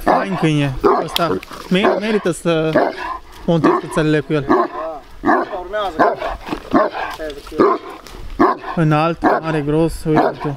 Fain câine, ăsta merită să montezi țările cu el. Înalt, mare, gros, uite-l.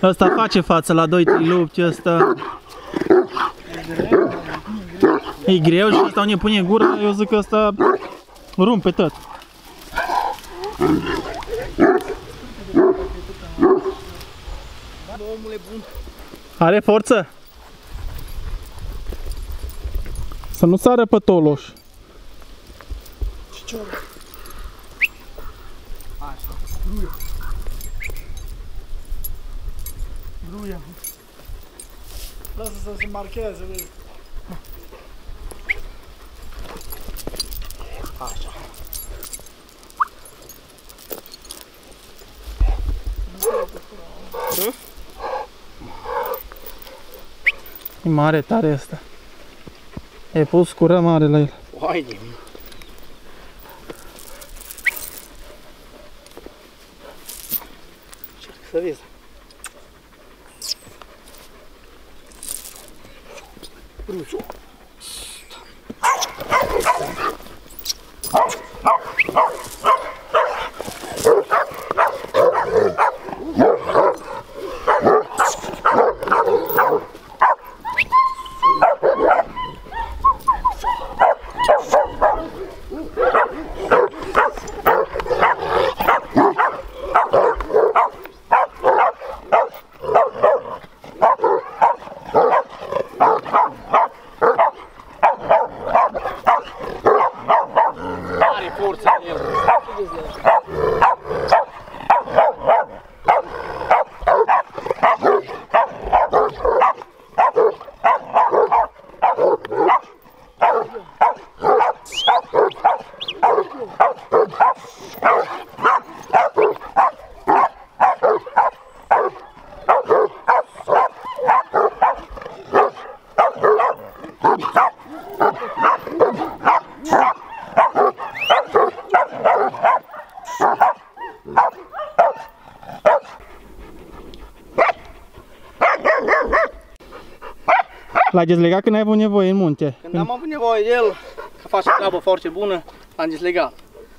Asta face față la 2-3 lupti, asta e greu și asta ne pune gura, eu zic că asta rumpe tot. Are forță? Să nu sară pe toloș. Gruia. Lasă să se marcheze, vezi. Așa. E mare tare asta. E pus cură mare la el. Uai de mine. Încerc să vezi. Rujo. L-ai dezlegat când ai avut nevoie în munte? Când am avut nevoie de el, că face treabă foarte bună, l-am dezlegat.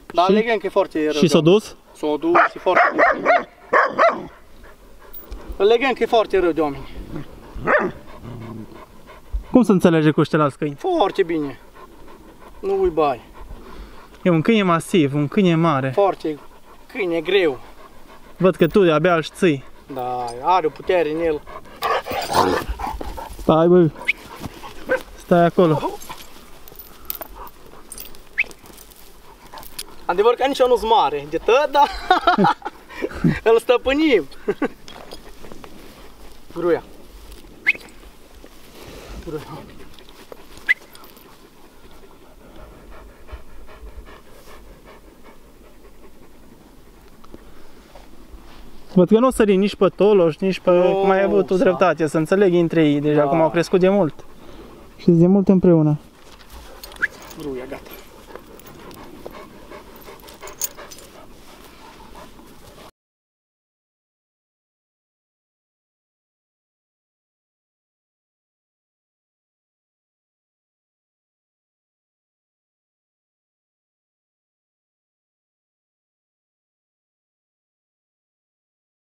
Dar legăm că e foarte rău. Și s-a dus? S-a dus, e foarte bun. Îl legăm că e foarte rău de oameni. Cum se înțelege cu ăștia alți câini? Foarte bine. Nu ui bai. E un câine masiv, un câine mare. Foarte câine greu. Văd că tu de-abia îl ții. Da, are o putere în el. Stai, băi! Stai acolo! Adevăr că nici eu nu-s mare de tăt, dar îl stăpânim! Gruia! Gruia! Văd că nu o sări nici pe toloș, nici pe... Oh, cum ai avut o dreptate, să înțeleg între ei, deja acum au crescut de mult. Și de mult împreună. Gruia, gata.